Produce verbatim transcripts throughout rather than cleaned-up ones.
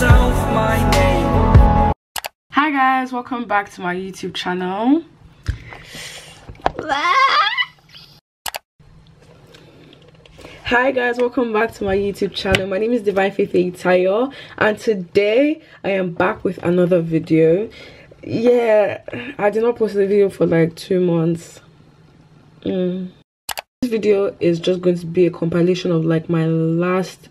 yourself my name. Hi guys, welcome back to my YouTube channel. Hi guys, welcome back to my YouTube channel. My name is Divine Faith Eyitayo, and today I am back with another video. Yeah, I did not post the video for like two months. Mm. This video is just going to be a compilation of like my last,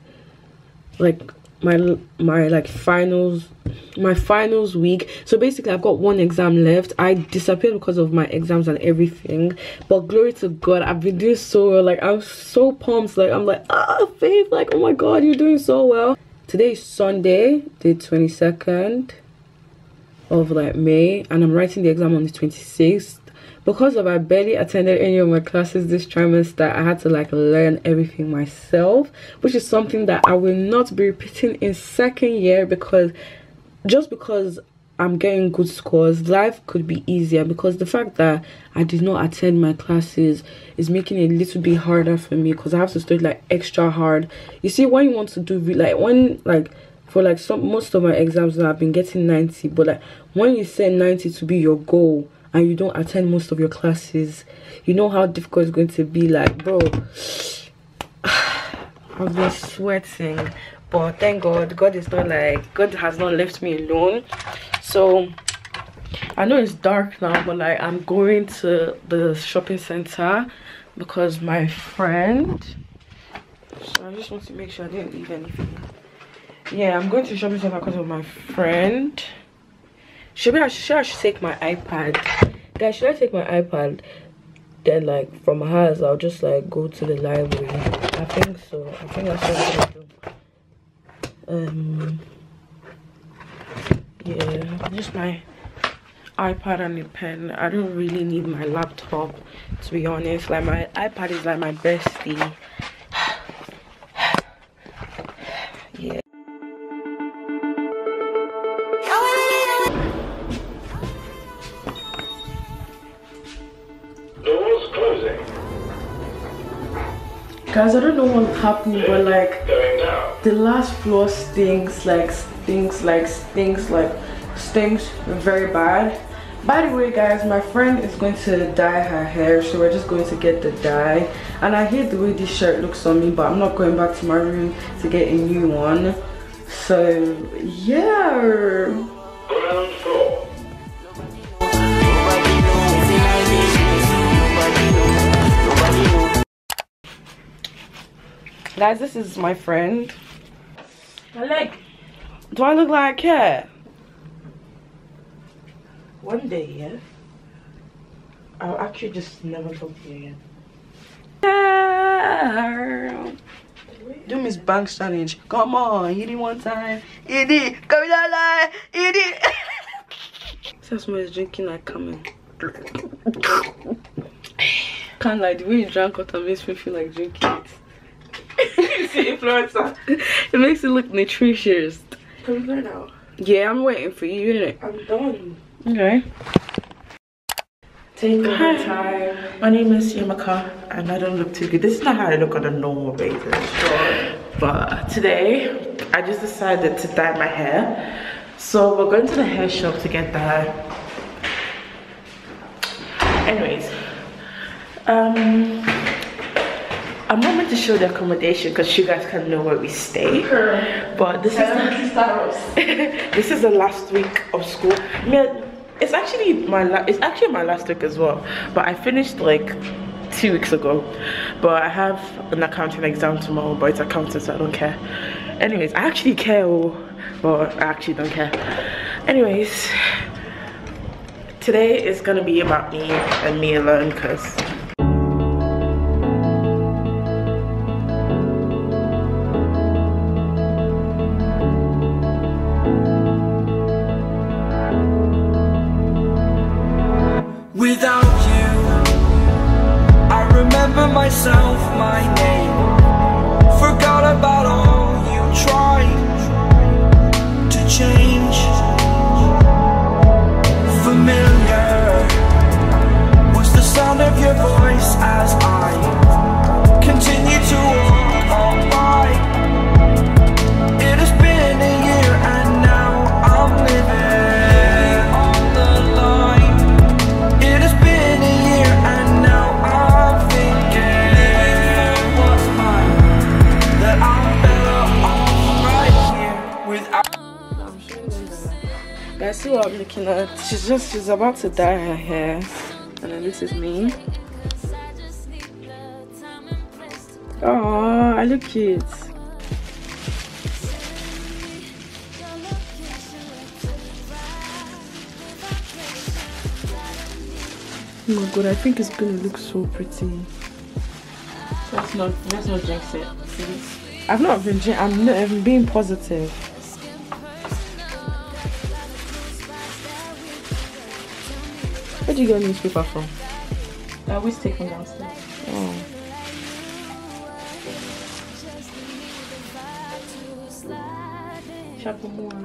like my my like finals, my finals week. So basically, I've got one exam left. I disappeared because of my exams and everything, but glory to God, I've been doing so well. Like, I'm so pumped. Like, I'm like, ah, Faith, like, oh my God, you're doing so well. Today is Sunday, the twenty-second of like May, and I'm writing the exam on the twenty-sixth. Because of I barely attended any of my classes this trimester, I had to like learn everything myself, which is something that I will not be repeating in second year, because just because I'm getting good scores, life could be easier, because the fact that I did not attend my classes is making it a little bit harder for me, because I have to study like extra hard. You see, when you want to do like when like for like some most of my exams now, I've been getting ninety, but like when you set ninety to be your goal and you don't attend most of your classes, you know how difficult it's going to be. Like, bro, I've been sweating, but thank God, God is not like, God has not left me alone. So I know it's dark now, but like I'm going to the shopping center because my friend, so I just want to make sure I didn't leave anything. Yeah, I'm going to the shopping center because of my friend. Should I, should I should take my iPad? Guys, should I take my iPad? Then like from my house, I'll just like go to the library. I think so. I think that's what I'm gonna do. Um, yeah, just my iPad and a pen. I don't really need my laptop, to be honest. Like, my iPad is like my bestie. Guys, I don't know what's happening, but like the last floor stinks, like stinks, like stinks, like stinks very bad. By the way, guys, my friend is going to dye her hair, so we're just going to get the dye. And I hate the way this shirt looks on me, but I'm not going back to my room to get a new one. So yeah. Guys, this is my friend. My leg. Do I look like a cat? One day, yeah. I'll actually just never talk to you again. Do Miss Banks challenge. Come on, you did one time. You did. Come down line. You did. That's why he's drinking like coming. Can't like the way you drank water makes me feel like drinking it. Influencer. It makes it look nutritious. Can we go now? Yeah, I'm waiting for you, innit? I'm done. Okay. Take your time. My name is Yamaka, and I don't look too good. This is not how I look on a normal basis. Sure. But today, I just decided to dye my hair. So we're going to the hair shop to get dye. Anyways. Um... I'm not meant to show the accommodation because you guys can know where we stay. Okay. But this Seven is the, this is the last week of school. I mean, it's actually my la it's actually my last week as well. But I finished like two weeks ago. But I have an accounting exam tomorrow, but it's accounting, so I don't care. Anyways, I actually care, but I actually don't care. Anyways, today is gonna be about me and me alone, because. Myself, my name. Forgot about all you tried to change. Familiar was the sound of your voice. Guys, see what I'm looking at. She's just, she's about to dye her hair. And then this is me. Oh, I look cute. Oh my god, I think it's gonna look so pretty. Let's not, let's not jinx it. I've not been jinx, I'm not even being positive. Where do you get newspaper from? I always take them downstairs. Oh. Chapel more.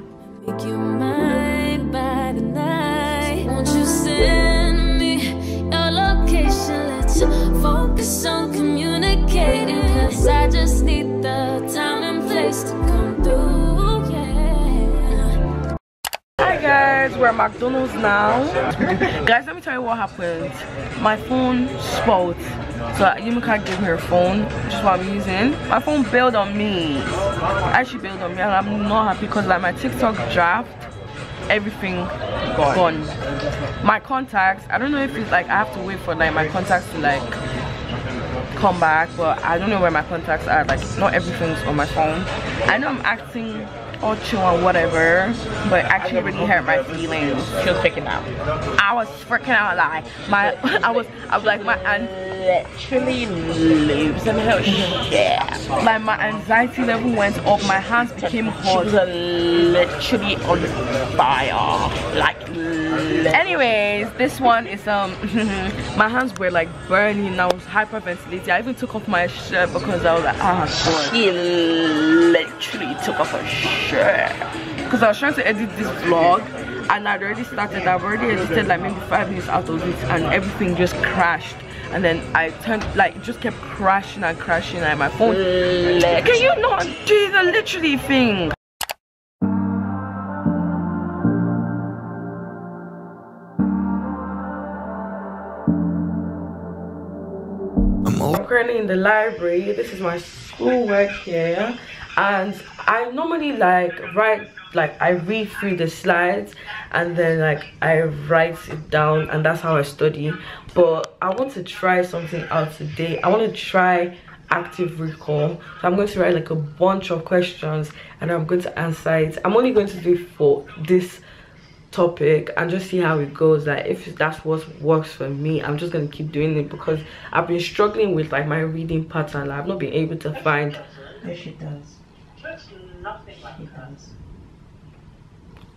Make you mine by the night. Won't you send me your location? Let's focus on communicating. Cause I just need the time and place to come through. Yeah. Hi guys, we're at McDonald's now. Guys, let me tell you what happened. My phone spoiled. So Yamaka gave me her phone, which is what I'm using. My phone bailed on me. Actually bailed on me, and I'm not happy because like my TikTok draft, everything gone. gone. My contacts, I don't know if it's like I have to wait for like my contacts to like come back, but I don't know where my contacts are. Like not everything's on my phone. I know I'm acting all chill and whatever, but actually really hurt my feelings. She was freaking out. I was freaking out like my I was I was like my aunt. Literally lives in her shit. Like my anxiety level went up, my hands became hot. She was literally on fire. Like literally. Anyways, this one is um my hands were like burning and I was hyperventilating. I even took off my shirt because I was like, ah oh, she literally took off her shirt. Because I was trying to edit this vlog and I'd already started, I've already edited like maybe five minutes out of it and everything just crashed. And then I turned, like, it just kept crashing and crashing at my phone. Literally. Can you not do the literally thing? I'm currently in the library. This is my schoolwork here. And I normally, like, write, like, I read through the slides. And then, like, I write it down. And that's how I study. But I want to try something out today. I want to try active recall. So I'm going to write like a bunch of questions and I'm going to answer it. I'm only going to do it for this topic and just see how it goes. Like if that's what works for me, I'm just going to keep doing it because I've been struggling with like my reading pattern. Like, I've not been able to find. Yes, she does. She looks nothing like she does.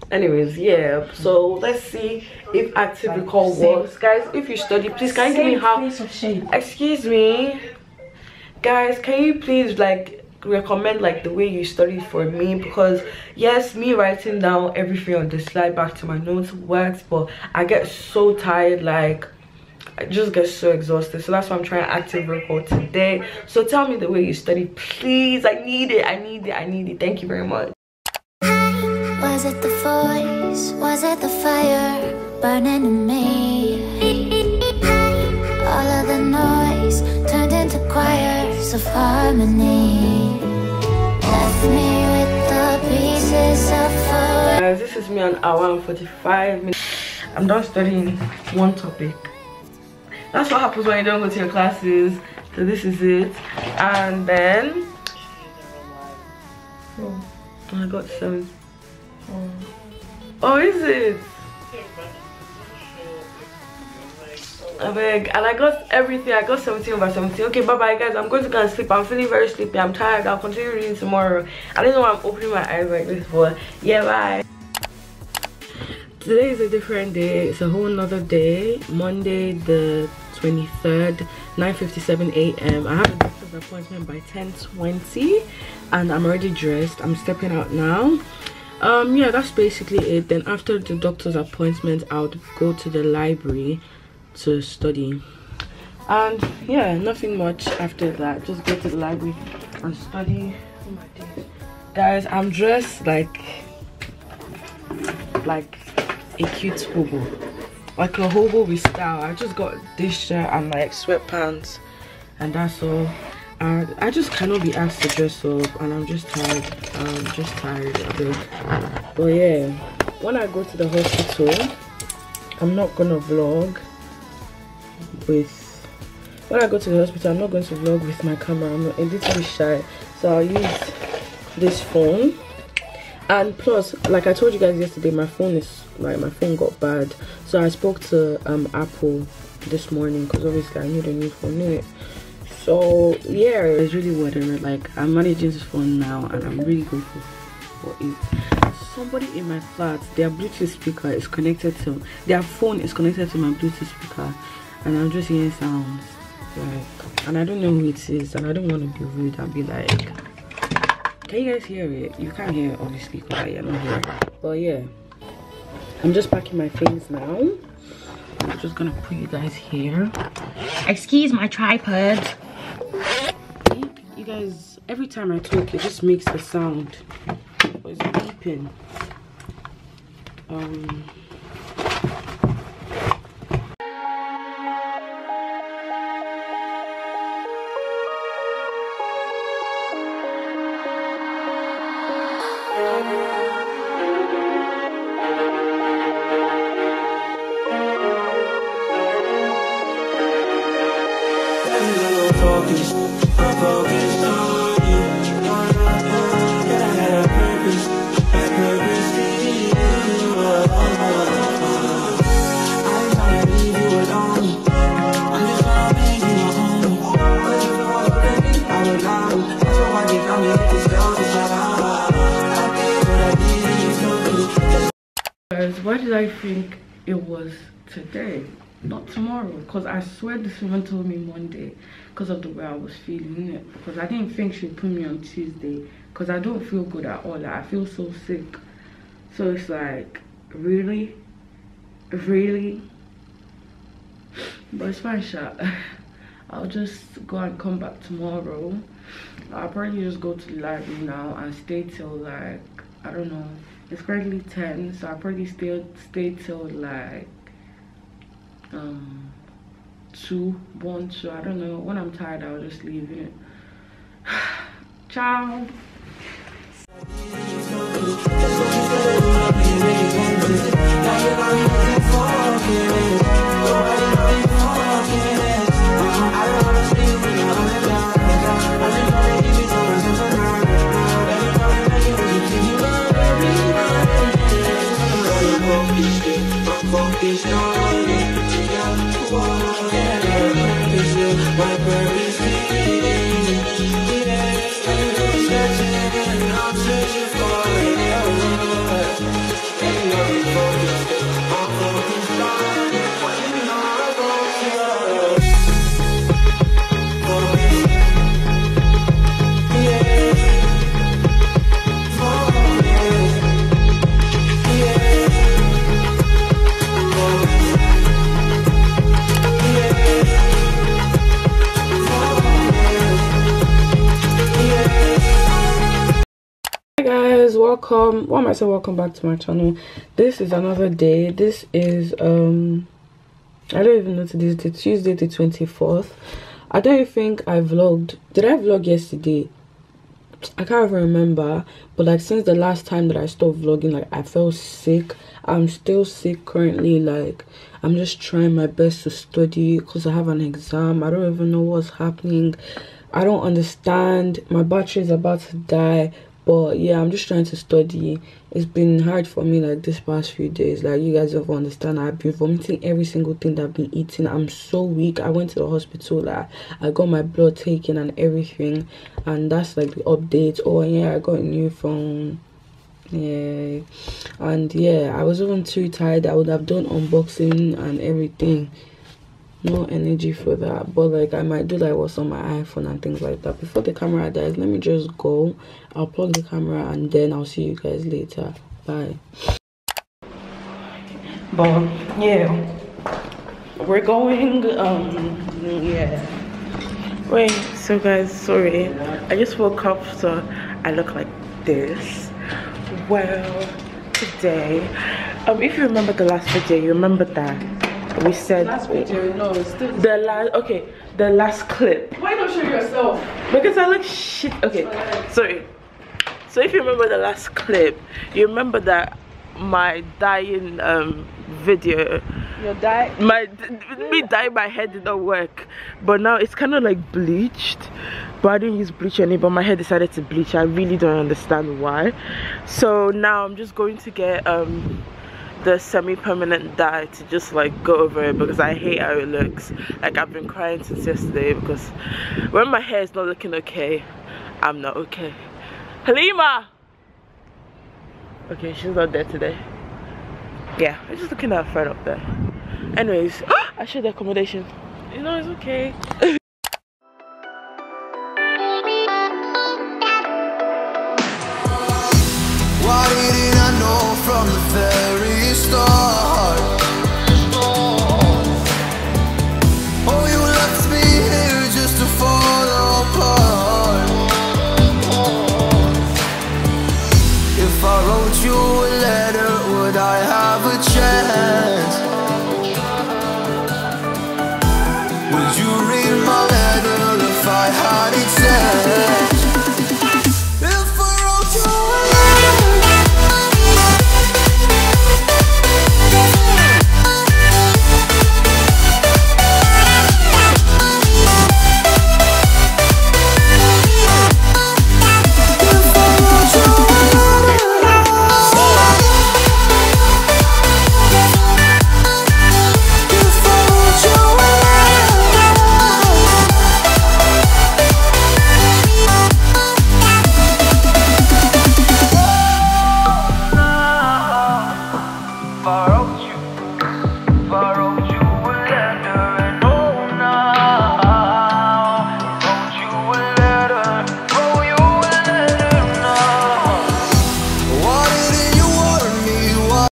Anyways, yeah, so let's see if active recall works. Guys, if you study, please can you give me half, excuse me guys, can you please like recommend like the way you study for me, because yes, me writing down everything on the slide back to my notes works, but I get so tired, like I just get so exhausted. So that's why I'm trying active recall today. So tell me the way you study, please. I need it, I need it, I need it. Thank you very much. Was it the voice? Was it the fire burning in me? All of the noise turned into choirs of harmony. Left me with the pieces of fire. Guys, this is me an hour and forty-five minutes. I'm done studying one topic. That's what happens when you don't go to your classes. So this is it. And then... Oh, I got seven. Oh. Oh, is it? I beg, and I got everything. I got seventeen over seventeen. Okay, bye bye, guys. I'm going to go and sleep. I'm feeling very sleepy. I'm tired. I'll continue reading tomorrow. I don't know why I'm opening my eyes like this, but yeah, bye. Today is a different day. It's a whole nother day. Monday, the twenty-third, nine fifty-seven a m I have a doctor's appointment by ten twenty, and I'm already dressed. I'm stepping out now. Um yeah, that's basically it. Then after the doctor's appointment, I'll go to the library to study, and yeah, nothing much after that. Just go to the library and study. Oh my days. Guys, I'm dressed like like a cute hobo, like a hobo with style. I just got this shirt and like sweatpants, and that's all. Uh, I just cannot be asked to dress up, and I'm just tired. I'm just tired of it. But yeah. when I go to the hospital, I'm not gonna vlog with when I go to the hospital I'm not going to vlog with my camera. I'm a little shy, so I'll use this phone. And plus, like I told you guys yesterday, my phone is like my phone got bad, so I spoke to um Apple this morning because obviously I need a new phone in it. So yeah, it's really whatever. Like, I'm managing this phone now and I'm really grateful for it. Somebody in my flat, their Bluetooth speaker is connected to their phone is connected to my Bluetooth speaker, and I'm just hearing sounds, like, and I don't know who it is, and I don't want to be rude and be like, can you guys hear it? You can't hear it obviously because I am not here. But yeah, I'm just packing my things now. I'm just gonna put you guys here. Excuse my tripod. You guys, every time I talk it just makes a sound. But it's beeping. Um Why did I think it was today, not tomorrow? Because I swear this woman told me Monday because of the way I was feeling it. Because I didn't think she'd put me on Tuesday because I don't feel good at all. Like, I feel so sick. So it's like, really? Really? But it's fine, Sha. I'll just go and come back tomorrow. I'll probably just go to the library now and stay till like, I don't know. It's currently ten, so I probably still stay till like um two, one, two, I don't know. When I'm tired I'll just leave it. Ciao. Welcome, well, I might say welcome back to my channel. This is another day. This is um I don't even know today's the Tuesday the twenty-fourth. I don't think I vlogged. Did I vlog yesterday? I can't even remember, but like since the last time that I stopped vlogging, like I felt sick. I'm still sick currently. Like, I'm just trying my best to study because I have an exam. I don't even know what's happening. I don't understand. My battery is about to die. But yeah, I'm just trying to study. It's been hard for me like this past few days. Like, you guys don't understand. I've been vomiting every single thing that I've been eating. I'm so weak. I went to the hospital. Like, I got my blood taken and everything. And that's like the update. Oh yeah, I got a new phone. Yeah. And yeah, I was even too tired. I would have done unboxing and everything. No energy for that, but like I might do like what's on my iPhone and things like that. Before the camera dies, let me just go. I'll plug the camera and then I'll see you guys later. Bye. But yeah, we're going um yeah wait so guys, sorry, I just woke up so I look like this. Well, today, um if you remember the last video, you remember that we said last picture, no, still the last okay the last clip. Why don't show yourself? Because I look shit. Okay, sorry. So if you remember the last clip, you remember that my dying um video. Your dye? My me dyeing my hair did not work, but now it's kind of like bleached. But I didn't use bleach on it, but my hair decided to bleach. I really don't understand why. So now I'm just going to get um the semi-permanent dye to just like go over it, because I hate how it looks. Like, I've been crying since yesterday because when my hair is not looking okay, I'm not okay. Halima! Okay, she's not there today. Yeah, I'm just looking at her friend up there. Anyways, I showed the accommodation. You know, it's okay. Why didn't I know from the very start? Oh, you left me here just to fall apart. If I wrote you